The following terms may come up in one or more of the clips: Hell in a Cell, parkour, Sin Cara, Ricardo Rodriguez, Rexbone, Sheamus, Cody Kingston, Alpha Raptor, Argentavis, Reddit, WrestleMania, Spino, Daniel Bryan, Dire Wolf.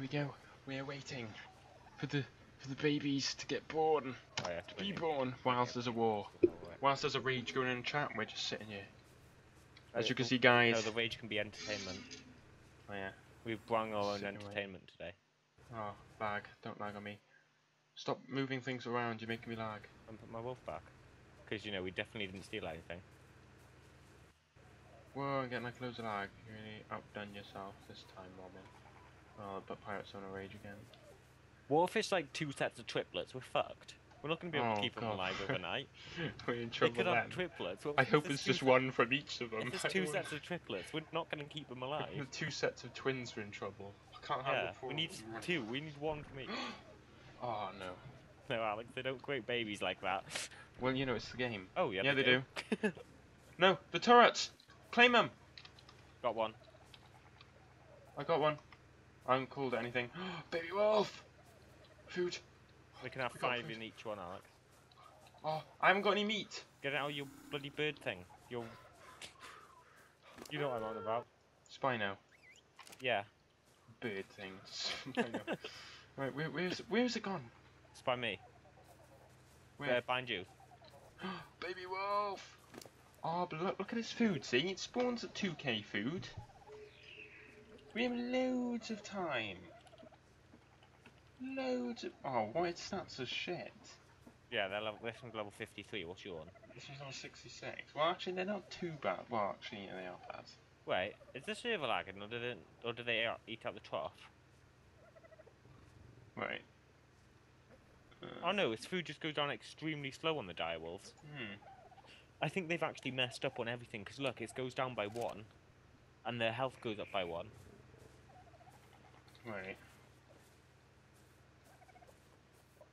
Here we go. We're waiting for the babies to get born. Oh, yeah, to be born whilst there's a war. Whilst there's a rage going in the chat, we're just sitting here. As you can see, guys. No, the rage can be entertainment. Oh yeah. We've brung our own entertainment today. Oh, lag. Don't lag on me. Stop moving things around, you're making me lag. And put my wolf back. Because, you know, we definitely didn't steal anything. Whoa, I'm getting like loads of lag. You really outdone yourself this time, Robin. Oh, but Pirate's on a rage again. Wolf is like two sets of triplets, we're fucked. We're not going to be able to keep them alive overnight. We're in trouble then. Have triplets. Well, I hope it's just one from each of them. If there's two sets of triplets, we're not going to keep them alive. The two sets of twins are in trouble. I can't have it. We need two, we need one from each. Oh no. No, Alex, they don't create babies like that. Well, you know, it's the game. Oh, yeah, they do. No, the turrets! Claim them! Got one. I got one. I haven't called it anything. Baby wolf! Food. We can have five in each one, Alex. Oh, I haven't got any meat. Get out of your bloody bird thing. You know what I'm on about. Spino. Yeah. Bird thing. Spino. Right, where's it gone? It's by me. Where? Behind you. Baby wolf! Oh, but look at this food, see? It spawns at 2K food. We have loads of time. Loads of... Oh, why its stats are shit. Yeah, this one's level 53, what's your one? This one's on 66. Well, actually, they're not too bad. Well, actually, yeah, they are bad. Wait, is the server lagging, or do they eat up the trough? Right. Oh no, its food just goes down extremely slow on the Dire Wolves. Hmm. I think they've actually messed up on everything, because look, it goes down by 1, and their health goes up by 1. Right.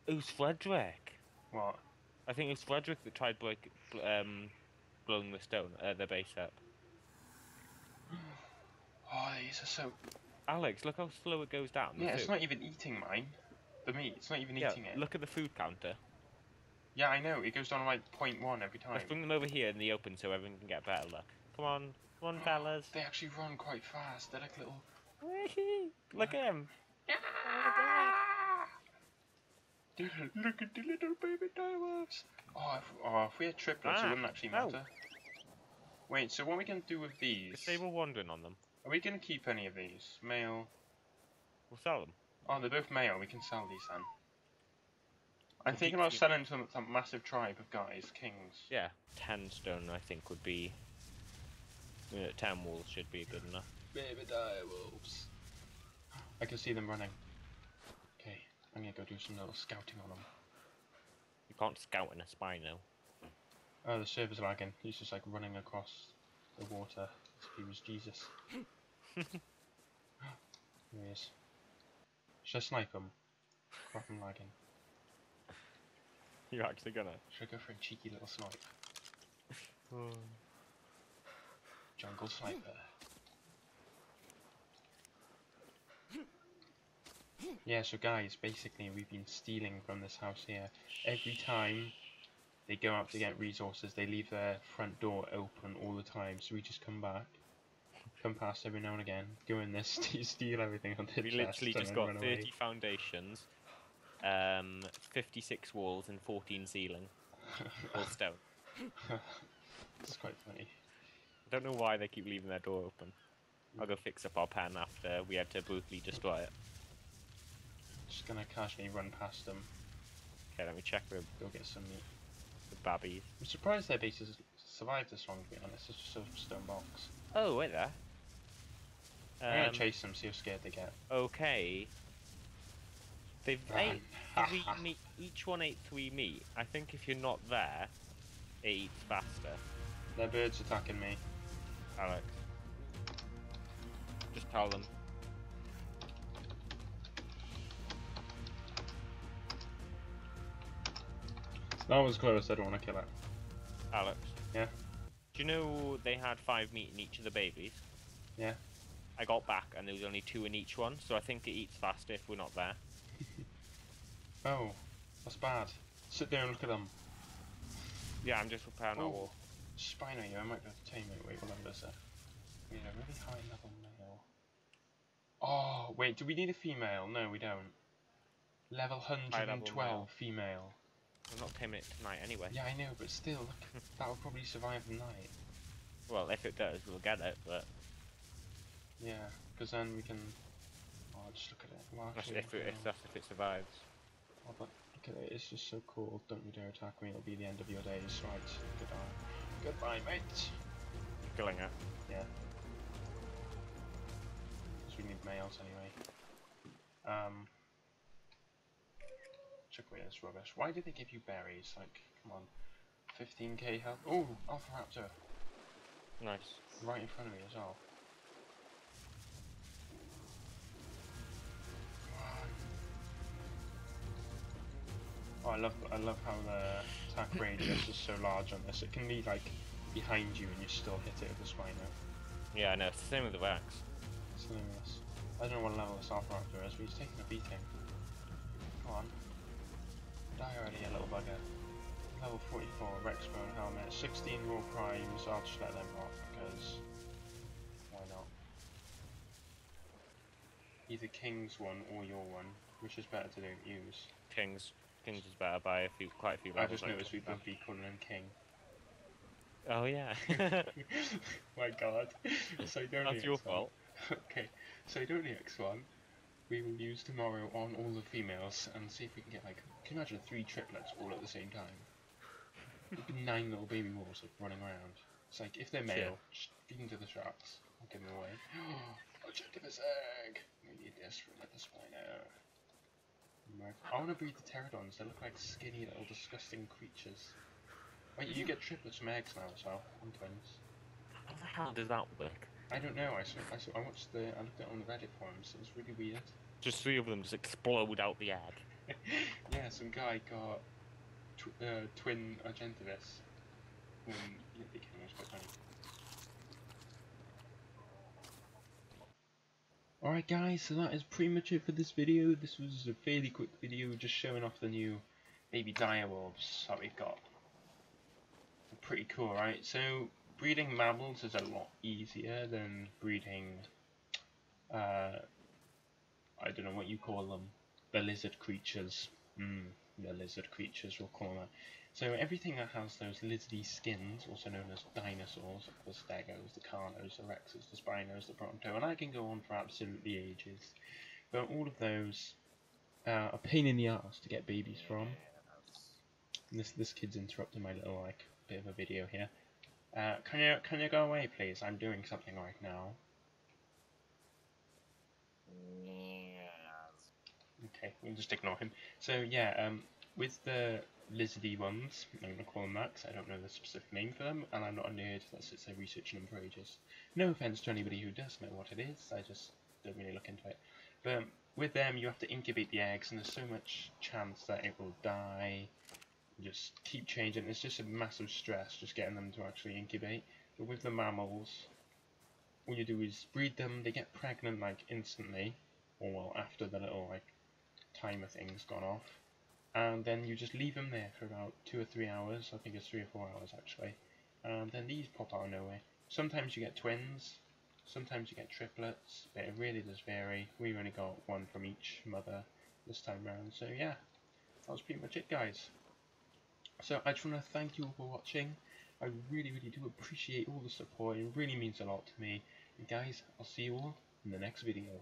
It was Frederick. What? I think it was Frederick that tried blowing the stone, their base up. Oh, these are so... Alex, look how slow it goes down. Yeah, it's not even eating mine. The meat, it's not even eating it. Look at the food counter. Yeah, I know, it goes down to like 0.1 every time. Let's bring them over here in the open so everyone can get a better look. Come on, run fellas. They actually run quite fast, they're like little... Look at him. Look at the little baby dire wolves. Oh, if we had triplets, it wouldn't actually matter. Wait, so what are we going to do with these? Because they were wandering on them. Are we going to keep any of these? Male? We'll sell them. Oh, they're both male. We can sell these then. I'm thinking about selling to some massive tribe of guys, kings. Yeah, 10 stone I think would be... 10 wolves should be good enough. Baby dire wolves. I can see them running. Okay, I'm going to go do some little scouting on them. You can't scout in a Spino. Oh, the server's lagging. He's just like running across the water. He was Jesus. There he is. Should I snipe him? Crap, I'm lagging. You're actually gonna? Should I go for a cheeky little snipe? Jungle sniper. Yeah, so guys, basically we've been stealing from this house here. Every time they go out to get resources, they leave their front door open all the time, so we just come past every now and again, go in there, steal everything on their chest. We literally just got 30 foundations, 56 walls and 14 ceiling, all stone. It's quite funny. I don't know why they keep leaving their door open. I'll go fix up our pen after we had to brutally destroy it. Just gonna casually run past them. Okay, let me check them. Go get some meat. Babbies. I'm surprised their base has survived this long, to be honest. It's just a stone box. Oh, wait there. I'm going to chase them, see how scared they get. Okay. They've ate 3 meat. Each one ate 3 meat. I think if you're not there, it eats faster. Their bird's attacking me. Alex. Just tell them. That was close, I don't want to kill it. Alex? Yeah? Do you know they had 5 meat in each of the babies? Yeah. I got back and there was only 2 in each one, so I think it eats faster if we're not there. Oh, that's bad. Sit down and look at them. Yeah, I'm just repairing our wall. Spino, I might go to tame it. Wait, remember, sir. We need a really high level male. Oh, wait, do we need a female? No, we don't. Level 112 female. I'm not taming it tonight anyway. Yeah, I know, but still, that'll probably survive the night. Well, if it does, we'll get it, but... Yeah, because then we can... Oh, just look at it. Well, actually, if it survives. Oh, but look at it, it's just so cool. Don't you dare attack me, it'll be the end of your days. Right, goodbye. Goodbye, mate! You're killing it. Yeah. Because we need males anyway. Check away this rubbish. Why did they give you berries? Like, come on. 15k health. Oh, Alpha Raptor! Nice. Right in front of me as well. Oh, I love how the attack radius is so large on this. It can be like behind you and you still hit it with the Spino. Yeah, I know. It's the same with the wax. It's hilarious. I don't know what level this Alpha Raptor is, but he's taking a beating. Come on. Die already, a little bugger. Level 44, Rexbone helmet, 16 raw primes. I'll just let them rock because why not? Either King's one or your one, which is better to don't use. King's is better by quite a few. I just noticed we've been calling him King. Oh yeah. My God. So don't. That's your fault. Okay, so don't EX1. We will use tomorrow on all the females and see if we can get, like, can you imagine 3 triplets all at the same time? It'd be 9 little baby wolves like, running around. It's like, if they're male, just feed them to the sharks. I'll give them away. Objectivist egg! We need this for another Spino. I want to breed the pterodons, they look like skinny little disgusting creatures. Wait, you get triplets from eggs now as well, and twins. How the hell does that work? I don't know, I watched I looked at it on the Reddit forums, so it was really weird. Just 3 of them just explode out the egg. Yeah, some guy got twin Argentavis. Yeah, they came, it was quite funny. Alright guys, so that is pretty much it for this video. This was a fairly quick video just showing off the new baby dire wolves that we've got. They're pretty cool, right? So, breeding mammals is a lot easier than breeding, I don't know what you call them, the lizard creatures. The lizard creatures, we'll call that. So everything that has those lizardy skins, also known as dinosaurs, like the stegos, the carnos, the rexes, the spinos, the bronto, and I can go on for absolutely ages. But all of those are a pain in the arse to get babies from. And this kid's interrupting my little, like, bit of a video here. Can you go away, please? I'm doing something right now. Okay, we'll just ignore him. So yeah, with the lizardy ones, I'm going to call them that because I don't know the specific name for them, and I'm not a nerd that sits there researching them for ages. No offence to anybody who does know what it is, I just don't really look into it. But with them, you have to incubate the eggs, and there's so much chance that it will die. Just keep changing. It's just a massive stress just getting them to actually incubate. But with the mammals, all you do is breed them. They get pregnant like instantly, or well after the little like timer thing's gone off, and then you just leave them there for about 2 or 3 hours. I think it's 3 or 4 hours actually, and then these pop out of nowhere. Sometimes you get twins, sometimes you get triplets, but it really does vary. We only got one from each mother this time round. So yeah, that was pretty much it, guys. So I just want to thank you all for watching. I really do appreciate all the support. It really means a lot to me. And guys, I'll see you all in the next video.